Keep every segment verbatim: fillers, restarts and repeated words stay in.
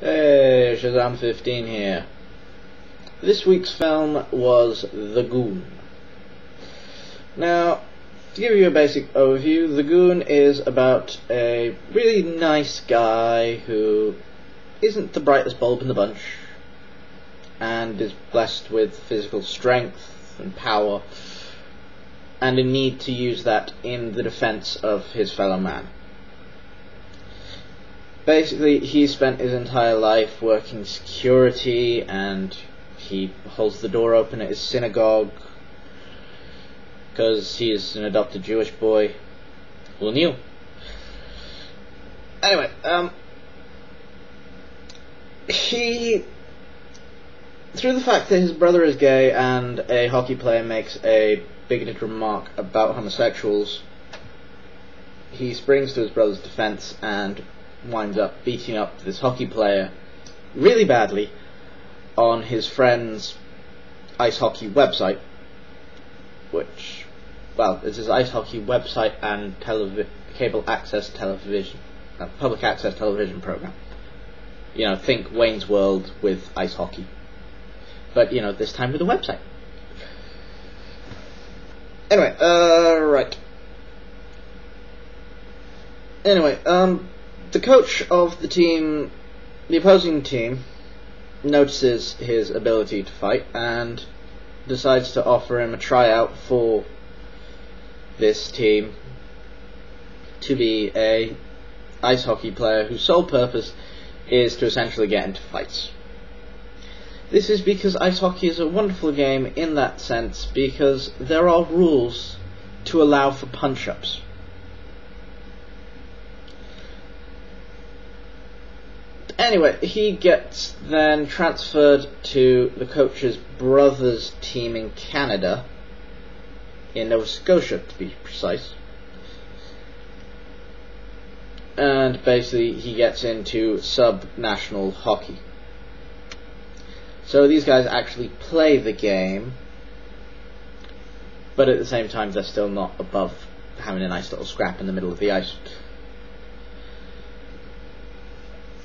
Hey, Shazam fifteen here. This week's film was The Goon. Now, to give you a basic overview, The Goon is about a really nice guy who isn't the brightest bulb in the bunch and is blessed with physical strength and power and a need to use that in the defense of his fellow man. Basically, he spent his entire life working security, and he holds the door open at his synagogue because he is an adopted Jewish boy. Who knew? Anyway, um, he, through the fact that his brother is gay and a hockey player makes a bigoted remark about homosexuals, he springs to his brother's defense and winds up beating up this hockey player really badly on his friend's ice hockey website, which, well, it's his ice hockey website and cable access television, uh, public access television program. You know, think Wayne's World with ice hockey, but you know, this time with a website. Anyway, uh, right. Anyway, um. The coach of the team, the opposing team, notices his ability to fight and decides to offer him a tryout for this team to be a ice hockey player whose sole purpose is to essentially get into fights. This is because ice hockey is a wonderful game in that sense, because there are rules to allow for punch-ups. Anyway, he gets then transferred to the coach's brother's team in Canada, in Nova Scotia to be precise, and basically he gets into sub-national hockey. So these guys actually play the game, but at the same time they're still not above having a nice little scrap in the middle of the ice.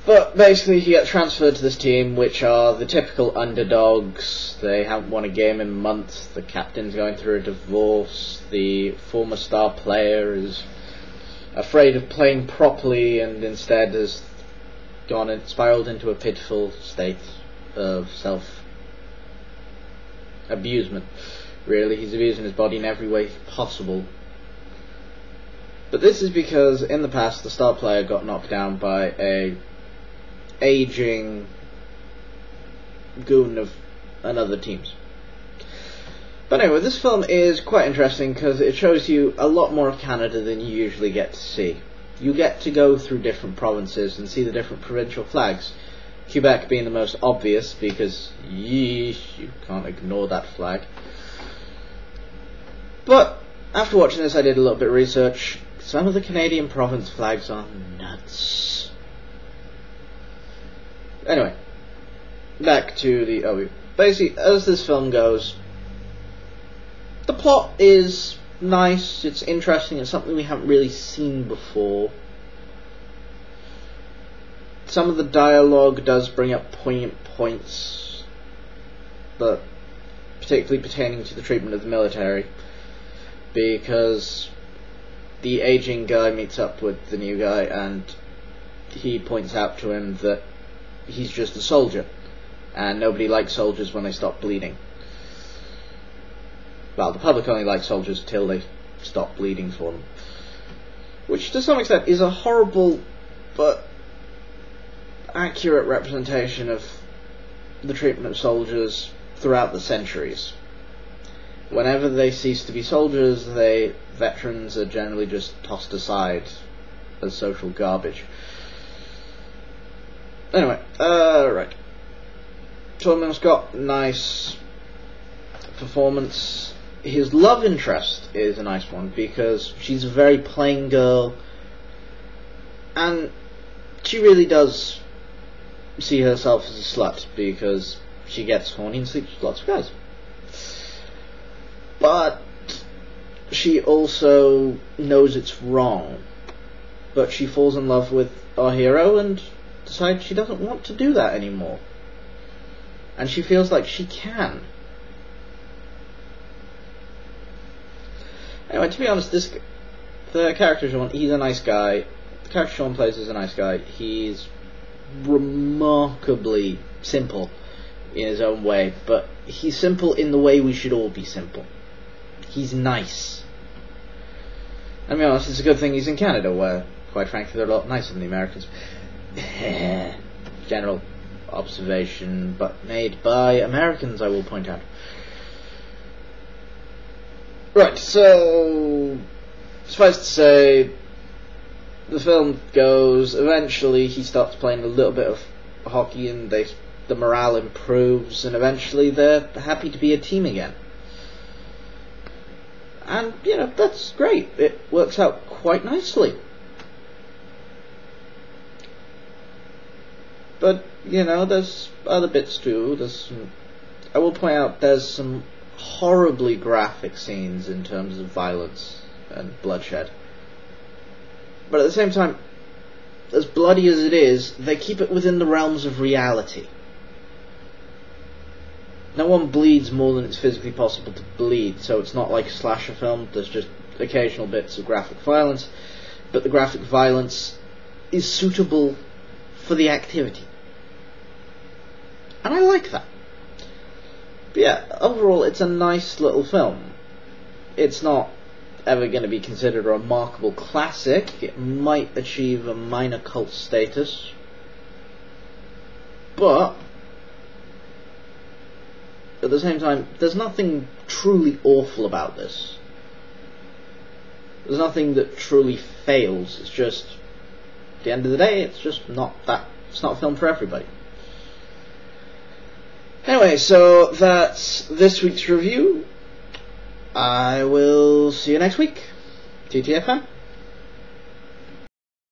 But basically he gets transferred to this team, which are the typical underdogs. They haven't won a game in months, the captain's going through a divorce, the former star player is afraid of playing properly and instead has gone and spiraled into a pitiful state of self-abusement. Really, he's abusing his body in every way possible. But this is because in the past the star player got knocked down by a aging goon of another team's. But anyway, this film is quite interesting because it shows you a lot more of Canada than you usually get to see. You get to go through different provinces and see the different provincial flags. Quebec being the most obvious because yeesh, you can't ignore that flag. But after watching this, I did a little bit of research. Some of the Canadian province flags are nuts. Anyway, back to the overview. Basically, as this film goes, the plot is nice, it's interesting, it's something we haven't really seen before. Some of the dialogue does bring up poignant points, but particularly pertaining to the treatment of the military, because the aging guy meets up with the new guy and he points out to him that he's just a soldier, and nobody likes soldiers when they stop bleeding. Well, the public only likes soldiers till they stop bleeding for them, which to some extent is a horrible but accurate representation of the treatment of soldiers throughout the centuries. Whenever they cease to be soldiers, they veterans are generally just tossed aside as social garbage. Anyway, uh, right. Tourman's got nice performance. His love interest is a nice one because she's a very plain girl and she really does see herself as a slut because she gets horny and sleeps with lots of guys. But she also knows it's wrong. But she falls in love with our hero and decides she doesn't want to do that anymore. And she feels like she can. Anyway, to be honest, this the character Sean, he's a nice guy. The character Sean plays is a nice guy. He's remarkably simple in his own way, but he's simple in the way we should all be simple. He's nice. And to be honest, it's a good thing he's in Canada, where, quite frankly, they're a lot nicer than the Americans. General observation, but made by Americans, I will point out. Right, so suffice to say, the film goes, eventually he starts playing a little bit of hockey and they, the morale improves, and eventually they're happy to be a team again. And, you know, that's great. It works out quite nicely. But, you know, there's other bits too. There's some, I will point out there's some horribly graphic scenes in terms of violence and bloodshed. But at the same time, as bloody as it is, they keep it within the realms of reality. No one bleeds more than it's physically possible to bleed, so it's not like a slasher film. There's just occasional bits of graphic violence, but the graphic violence is suitable for the activity. And I like that. But yeah, overall it's a nice little film. It's not ever going to be considered a remarkable classic. It might achieve a minor cult status. But at the same time, there's nothing truly awful about this. There's nothing that truly fails. It's just, at the end of the day, it's just not that. It's not a film for everybody. Anyway, so that's this week's review. I will see you next week. T T F M.